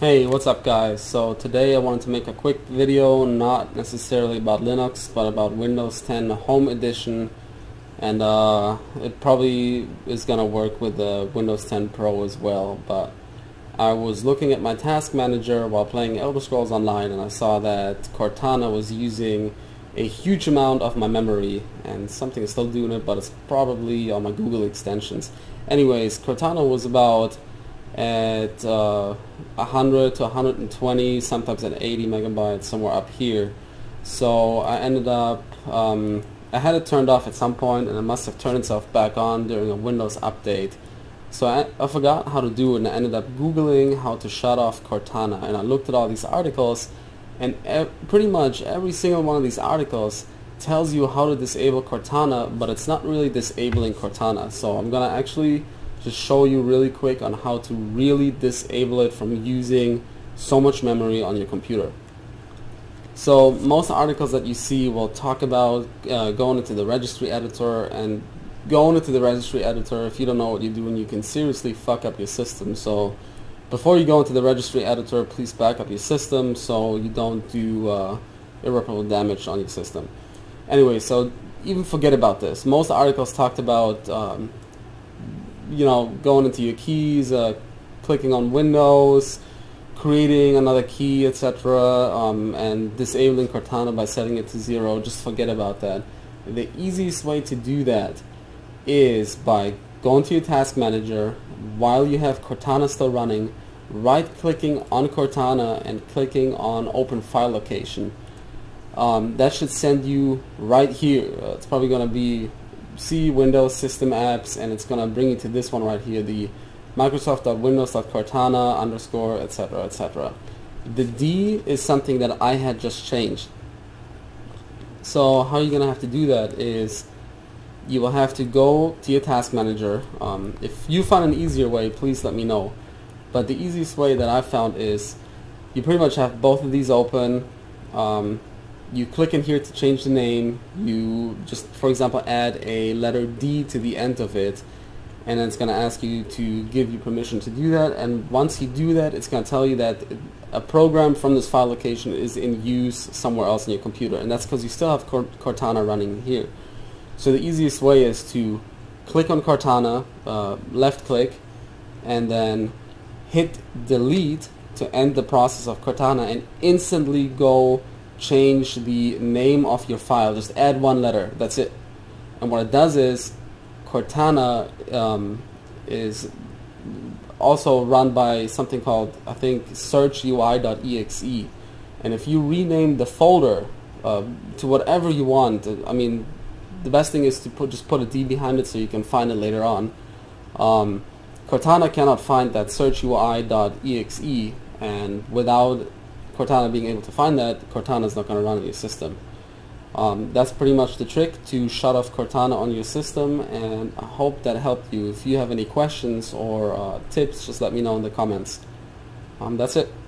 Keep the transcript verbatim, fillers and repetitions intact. Hey, what's up guys? So today I wanted to make a quick video, not necessarily about Linux, but about Windows ten Home Edition, and uh, it probably is going to work with the Windows ten Pro as well. But I was looking at my task manager while playing Elder Scrolls Online, and I saw that Cortana was using a huge amount of my memory, and something is still doing it, but it's probably on my Google extensions. Anyways, Cortana was about at uh, one hundred to one hundred twenty, sometimes at eighty megabytes, somewhere up here. So I ended up, um, I had it turned off at some point, and it must have turned itself back on during a Windows update. So I, I forgot how to do it, and I ended up Googling how to shut off Cortana, and I looked at all these articles, and e pretty much every single one of these articles tells you how to disable Cortana, but it's not really disabling Cortana. So I'm gonna actually just show you really quick on how to really disable it from using so much memory on your computer. So most articles that you see will talk about uh, going into the registry editor, and going into the registry editor, if you don't know what you're doing, you can seriously fuck up your system. So before you go into the registry editor, please back up your system so you don't do uh, irreparable damage on your system. Anyway, so even forget about this. Most articles talked about, um, you know, going into your keys, uh, clicking on Windows, creating another key, et cetera, um, and disabling Cortana by setting it to zero. Just forget about that. The easiest way to do that is by going to your task manager, while you have Cortana still running, right-clicking on Cortana and clicking on Open File Location. Um, that should send you right here. Uh, it's probably going to be C Windows System Apps, and it's going to bring you to this one right here, the Microsoft.Windows.Cortana underscore etc etc. The D is something that I had just changed. So how you're going to have to do that is, you will have to go to your task manager. Um, if you find an easier way, please let me know. But the easiest way that I found is, you pretty much have both of these open. Um, you click in here to change the name. You just, for example, add a letter D to the end of it, and then it's going to ask you to give you permission to do that. And once you do that, it's going to tell you that a program from this file location is in use somewhere else in your computer, and that's because you still have Cortana running here. So the easiest way is to click on Cortana, uh, left click, and then hit delete to end the process of Cortana, and instantly go change the name of your file. Just add one letter, that's it. And what it does is, Cortana um, is also run by something called, I think, Search U I dot E X E. And if you rename the folder uh, to whatever you want, I mean, the best thing is to put, just put a D behind it so you can find it later on. Um, Cortana cannot find that search U I dot E X E, and without Cortana being able to find that, Cortana is not going to run on your system. Um, that's pretty much the trick to shut off Cortana on your system, and I hope that helped you. If you have any questions or uh, tips, just let me know in the comments. Um, that's it.